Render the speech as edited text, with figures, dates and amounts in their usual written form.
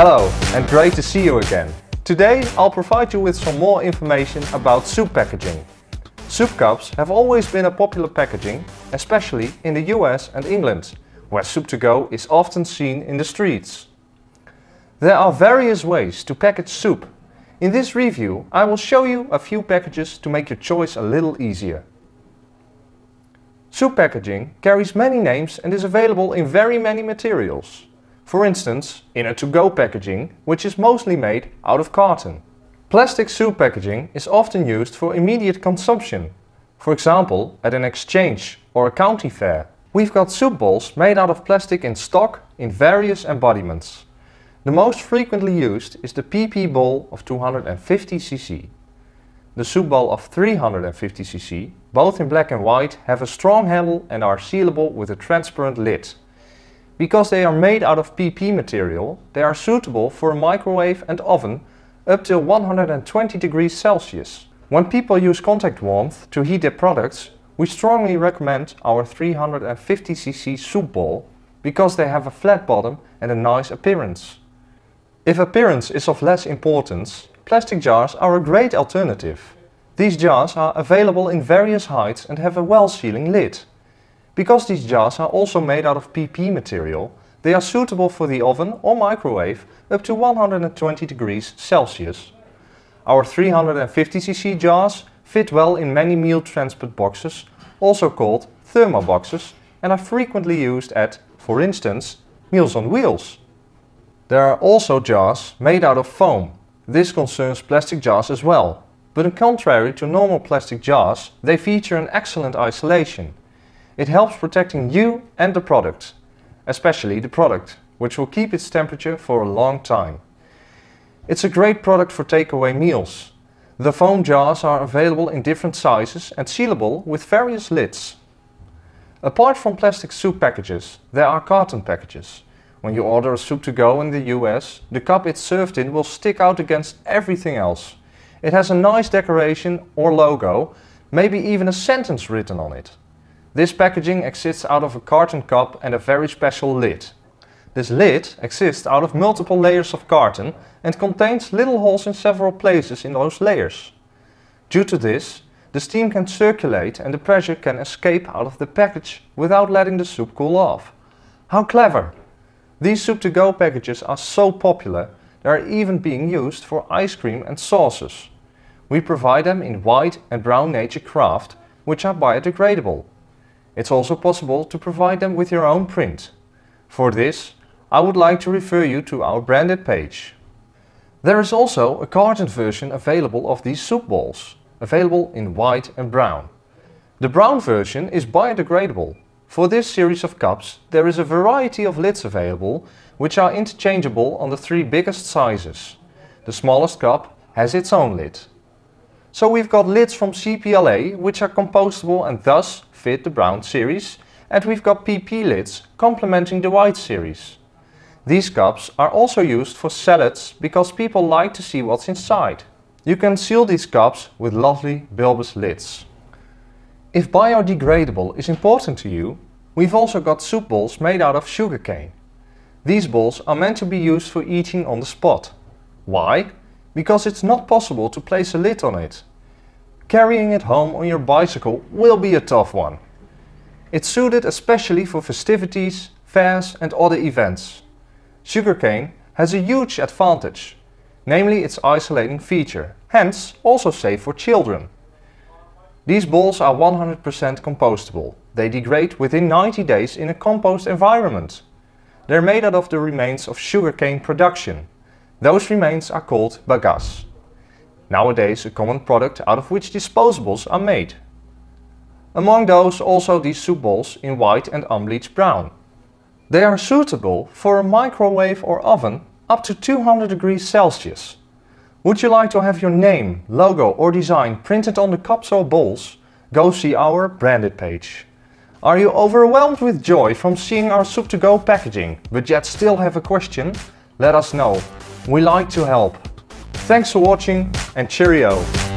Hello, and great to see you again. Today I'll provide you with some more information about soup packaging. Soup cups have always been a popular packaging, especially in the US and England, where soup to go is often seen in the streets. There are various ways to package soup. In this review, I will show you a few packages to make your choice a little easier. Soup packaging carries many names and is available in very many materials. For instance, in a to-go packaging, which is mostly made out of carton. Plastic soup packaging is often used for immediate consumption, for example at an exchange or a county fair. We've got soup bowls made out of plastic in stock in various embodiments. The most frequently used is the PP bowl of 250 cc. The soup bowl of 350 cc, both in black and white, have a strong handle and are sealable with a transparent lid. Because they are made out of PP material, they are suitable for a microwave and oven up to 120 degrees Celsius. When people use contact warmth to heat their products, we strongly recommend our 350 cc soup bowl because they have a flat bottom and a nice appearance. If appearance is of less importance, plastic jars are a great alternative. These jars are available in various heights and have a well-sealing lid. Because these jars are also made out of PP material, they are suitable for the oven or microwave up to 120 degrees Celsius. Our 350 cc jars fit well in many meal transport boxes, also called thermoboxes, and are frequently used at, for instance, Meals on Wheels. There are also jars made out of foam. This concerns plastic jars as well, but in contrary to normal plastic jars, they feature an excellent isolation. It helps protecting you and the product, especially the product, which will keep its temperature for a long time. It's a great product for takeaway meals. The foam jars are available in different sizes and sealable with various lids. Apart from plastic soup packages, there are carton packages. When you order a soup to go in the US, the cup it's served in will stick out against everything else. It has a nice decoration or logo, maybe even a sentence written on it. This packaging exists out of a carton cup and a very special lid. This lid exists out of multiple layers of carton and contains little holes in several places in those layers. Due to this, the steam can circulate and the pressure can escape out of the package without letting the soup cool off. How clever! These soup-to-go packages are so popular, they are even being used for ice cream and sauces. We provide them in white and brown nature craft, which are biodegradable. It's also possible to provide them with your own print. For this, I would like to refer you to our branded page. There is also a carton version available of these soup bowls, available in white and brown. The brown version is biodegradable. For this series of cups, there is a variety of lids available, which are interchangeable on the three biggest sizes. The smallest cup has its own lid. So we've got lids from CPLA, which are compostable and thus fit the brown series, and we've got PP lids complementing the white series. These cups are also used for salads because people like to see what's inside. You can seal these cups with lovely bulbous lids. If biodegradable is important to you, we've also got soup bowls made out of sugarcane. These bowls are meant to be used for eating on the spot. Why? Because it's not possible to place a lid on it. Carrying it home on your bicycle will be a tough one. It's suited especially for festivities, fairs and other events. Sugarcane has a huge advantage, namely its isolating feature, hence also safe for children. These bowls are 100% compostable. They degrade within 90 days in a compost environment. They're made out of the remains of sugarcane production. Those remains are called bagasse. Nowadays a common product out of which disposables are made. Among those also these soup bowls in white and unbleached brown. They are suitable for a microwave or oven up to 200 degrees Celsius. Would you like to have your name, logo or design printed on the cups or bowls? Go see our branded page. Are you overwhelmed with joy from seeing our soup to go packaging, but yet still have a question? Let us know. We like to help. Thanks for watching and cheerio!